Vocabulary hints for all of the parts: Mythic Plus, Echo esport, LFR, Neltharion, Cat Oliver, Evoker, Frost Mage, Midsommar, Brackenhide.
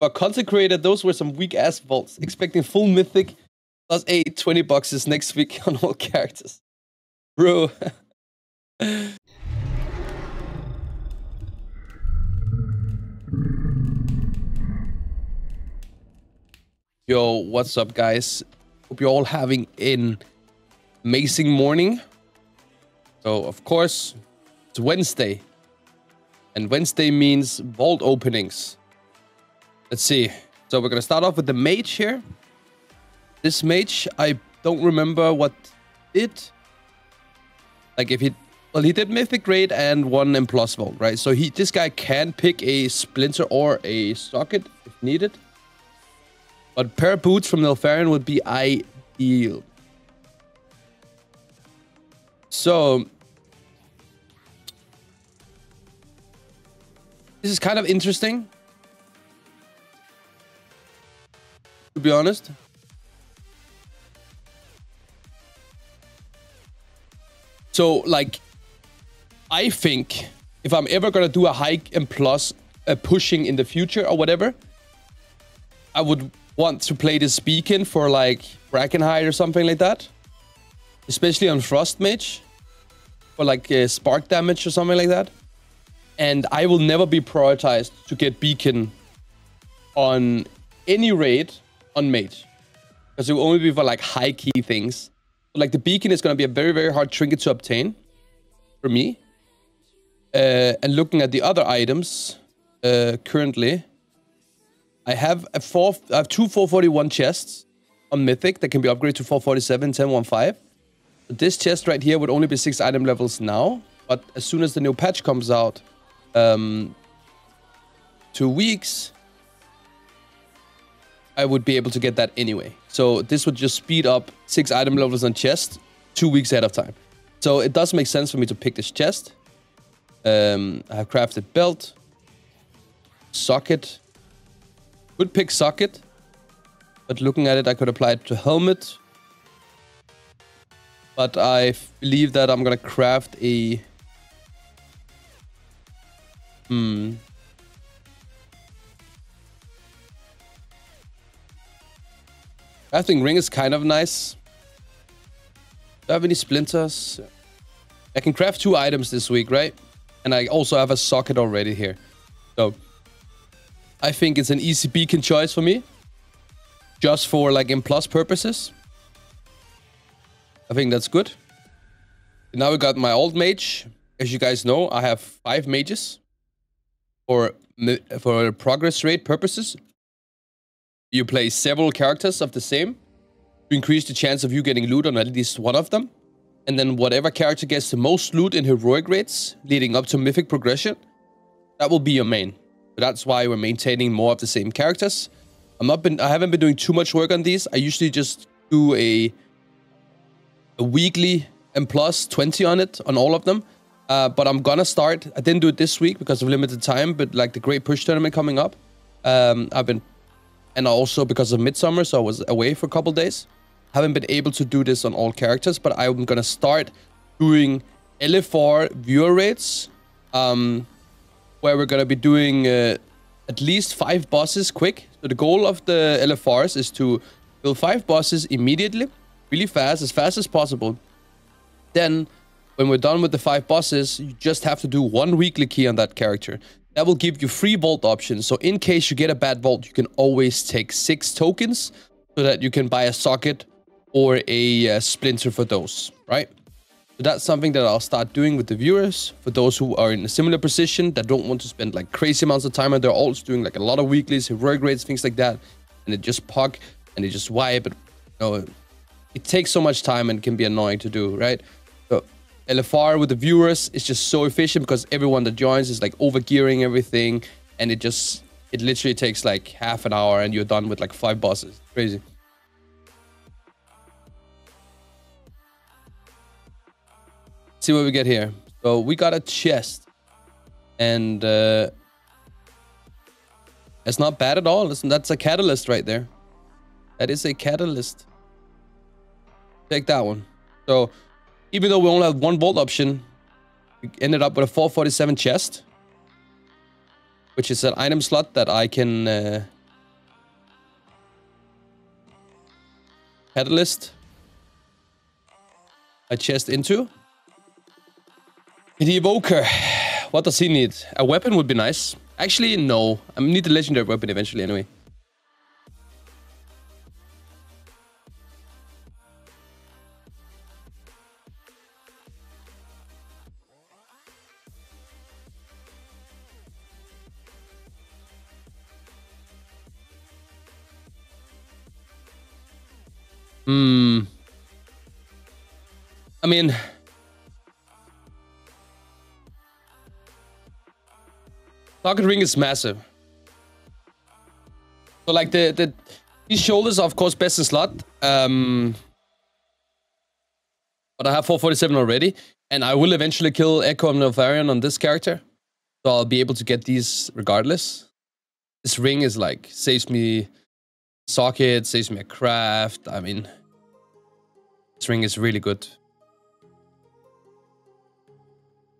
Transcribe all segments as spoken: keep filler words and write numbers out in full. But Consecrated, those were some weak ass vaults. Expecting full Mythic plus eight, twenty boxes next week on all characters. Bro. Yo, what's up, guys? Hope you're all having an amazing morning. So, of course, it's Wednesday. And Wednesday means vault openings. Let's see. So we're going to start off with the mage here. This mage, I don't remember what did. Like if he... Well, he did Mythic Grade and one M plus vault, right? So he, this guy can pick a Splinter or a Socket if needed. But a pair of boots from Neltharion would be ideal. So... This is kind of interesting, to be honest. So, like, I think if I'm ever going to do a hike and plus a pushing in the future or whatever, I would want to play this beacon for, like, Brackenhide or something like that. Especially on Frost Mage. For, like, uh, spark damage or something like that. And I will never be prioritized to get beacon on any raid on mage. Because it will only be for like high key things. So, like the beacon is going to be a very, very hard trinket to obtain for me. Uh, and looking at the other items uh, currently, I have a four, I have two four forty-one chests on Mythic that can be upgraded to four forty-seven, ten, fifteen. So this chest right here would only be six item levels now. But as soon as the new patch comes out, Um, two weeks, I would be able to get that anyway. So this would just speed up six item levels on chest two weeks ahead of time. So it does make sense for me to pick this chest. Um, I have crafted belt, socket. Could pick socket, but looking at it, I could apply it to helmet. But I believe that I'm gonna craft a. Hmm. I think ring is kind of nice. Do I have any splinters? I can craft two items this week, right? And I also have a socket already here. So, I think it's an easy beacon choice for me. Just for like in plus purposes. I think that's good. And now we got my old mage. As you guys know, I have five mages. For, for progress rate purposes, you play several characters of the same to increase the chance of you getting loot on at least one of them. And then whatever character gets the most loot in heroic rates leading up to mythic progression, that will be your main. But that's why we're maintaining more of the same characters. I'm not been, I haven't been doing too much work on these. I usually just do a, a weekly and plus twenty on it, on all of them. Uh, but I'm gonna start. I didn't do it this week because of limited time, but like the Great Push Tournament coming up, um, I've been, and also because of Midsommar, so I was away for a couple days. Haven't been able to do this on all characters, but I'm gonna start doing L F R viewer raids, um, where we're gonna be doing uh, at least five bosses quick. So the goal of the L F Rs is to build five bosses immediately, really fast, as fast as possible. Then, when we're done with the five bosses, you just have to do one weekly key on that character. That will give you free vault options. So in case you get a bad vault, you can always take six tokens so that you can buy a socket or a uh, splinter for those, right? So that's something that I'll start doing with the viewers. For those who are in a similar position that don't want to spend like crazy amounts of time and they're also doing like a lot of weeklies, heroic raids, things like that. And they just pug and they just wipe. But, you know, it takes so much time and can be annoying to do, right? L F R with the viewers is just so efficient because everyone that joins is like overgearing everything, and it just it literally takes like half an hour and you're done with like five bosses. Crazy. Let's see what we get here. So we got a chest, and uh, it's not bad at all. Listen, that's a catalyst right there. That is a catalyst. Take that one. So. Even though we only had one vault option, we ended up with a four forty-seven chest, which is an item slot that I can uh, Catalyst. I chest into. The Evoker. What does he need? A weapon would be nice. Actually, no. I need a legendary weapon eventually anyway. Hmm. I mean, target ring is massive. So like the the these shoulders are of course best in slot. Um, but I have four forty-seven already, and I will eventually kill Echo and Neltharion on this character, so I'll be able to get these regardless. This ring is like saves me socket, saves me a craft. I mean, this ring is really good.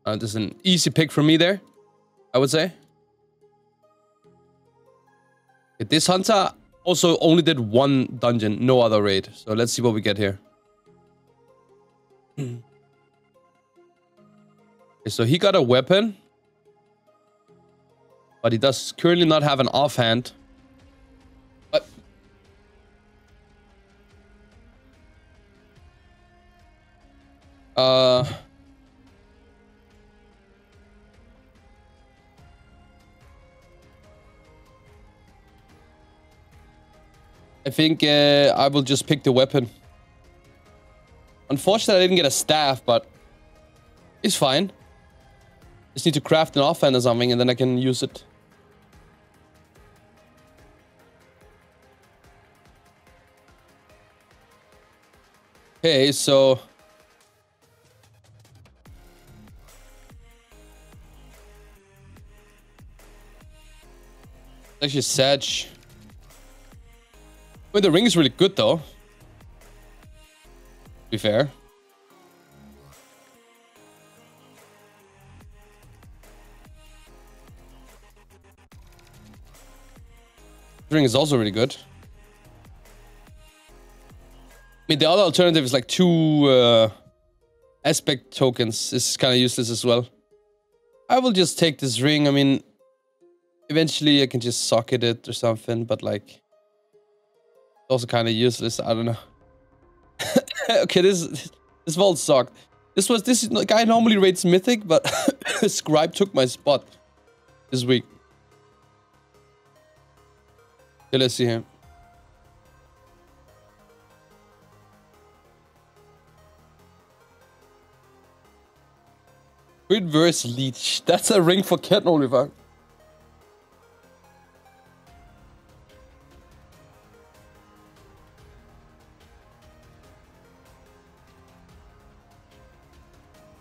Uh, this is an easy pick for me there, I would say. This hunter also only did one dungeon, no other raid. So let's see what we get here. Okay, so he got a weapon, but he does currently not have an offhand. Uh, I think uh, I will just pick the weapon. Unfortunately, I didn't get a staff, but it's fine. Just need to craft an offhand or something, and then I can use it. Okay, so... actually, Sag. Wait, the ring is really good, though. To be fair. The ring is also really good. I mean, the other alternative is like two uh, aspect tokens. This is kind of useless as well. I will just take this ring. I mean... eventually I can just socket it or something, but like it's also kind of useless. I don't know. Okay, this this vault sucked. This was this guy normally raids Mythic, but Scribe took my spot this week. Okay, let's see him. Reverse Leech. That's a ring for Cat Oliver.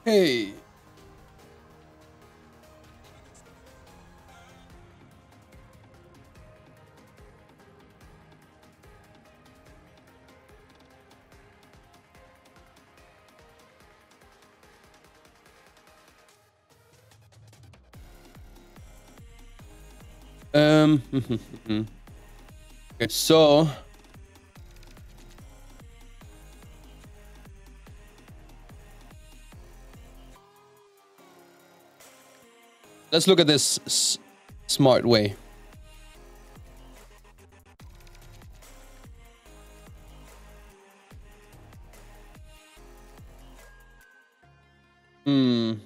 Hey. Um. Okay, so. Let's look at this s smart way. Hmm.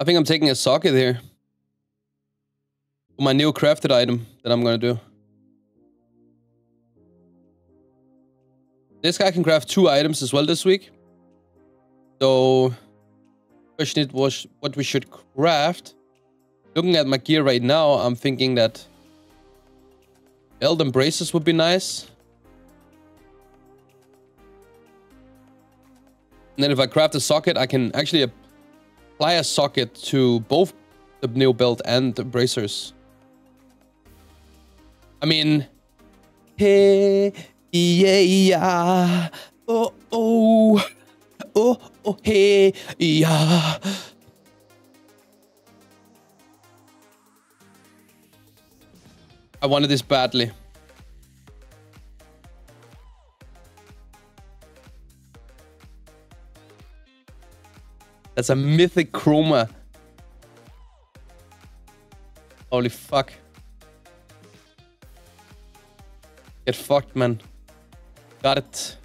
I think I'm taking a socket here. For my new crafted item that I'm gonna do. This guy can craft two items as well this week. So, question was what we should craft. Looking at my gear right now, I'm thinking that belt and braces would be nice. And then if I craft a socket, I can actually apply a socket to both the new build and the bracers. I mean, hey, yeah, oh, oh, oh, oh, hey, yeah. I wanted this badly. That's a mythic chroma. Holy fuck. Get fucked, man. Got it.